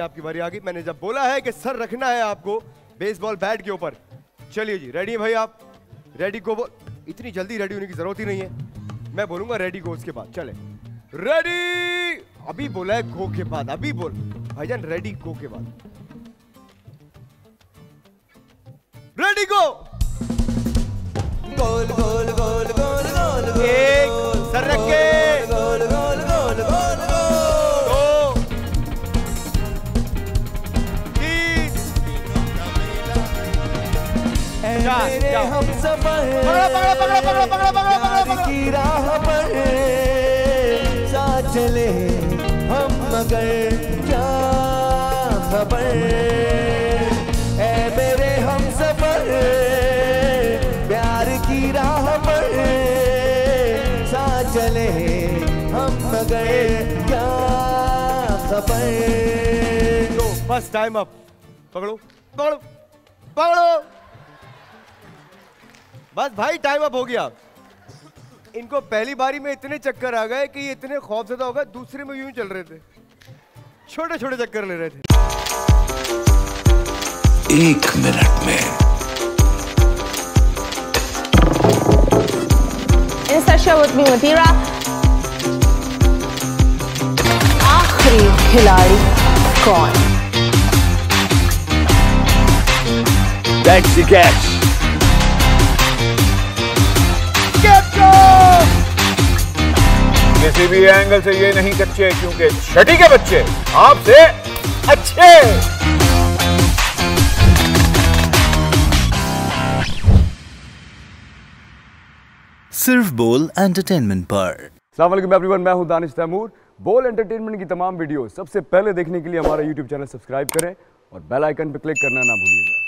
आपकी बारी आ गई। मैंने जब बोला है कि सर रखना है आपको बेसबॉल बैट के ऊपर। चलिए जी, रेडी भाई? आप रेडी को इतनी जल्दी रेडी होने की जरूरत ही नहीं है। मैं बोलूंगा रेडी को, उसके बाद चले। रेडी अभी बोला है, गो के बाद। अभी बोल भाईजान, रेडी गो के बाद। Ready go. Goal goal goal goal goal goal. एक सर रख के गोल गोल गोल गोल गोल। दो। तीन। चार। हम सफर पकड़ा पकड़ा पकड़ा पकड़ा पकड़ा पकड़ा पकड़ा की राह पर साथ चले हम, मगर क्या खबर। नो, बस टाइम अप। पकड़ो पकड़ो पकड़ो, बस भाई टाइम अप हो गया। इनको पहली बारी में इतने चक्कर आ गए कि ये इतने खौफजदा हो गए। दूसरे में यूं चल रहे थे, छोटे छोटे चक्कर ले रहे थे। 1 मिनट में with me Matira, आखिरी खिलाड़ी कौन? That's the catch. किसी भी एंगल से ये नहीं कच्चे, क्योंकि छठी के बच्चे आपसे अच्छे। सिर्फ बोल एंटरटेनमेंट पर। अस्सलाम वालेकुम एवरीवन, मैं हूं दानिश तैमूर। बोल एंटरटेनमेंट की तमाम वीडियो सबसे पहले देखने के लिए हमारा यूट्यूब चैनल सब्सक्राइब करें और बेल आइकन पर क्लिक करना ना भूलिएगा।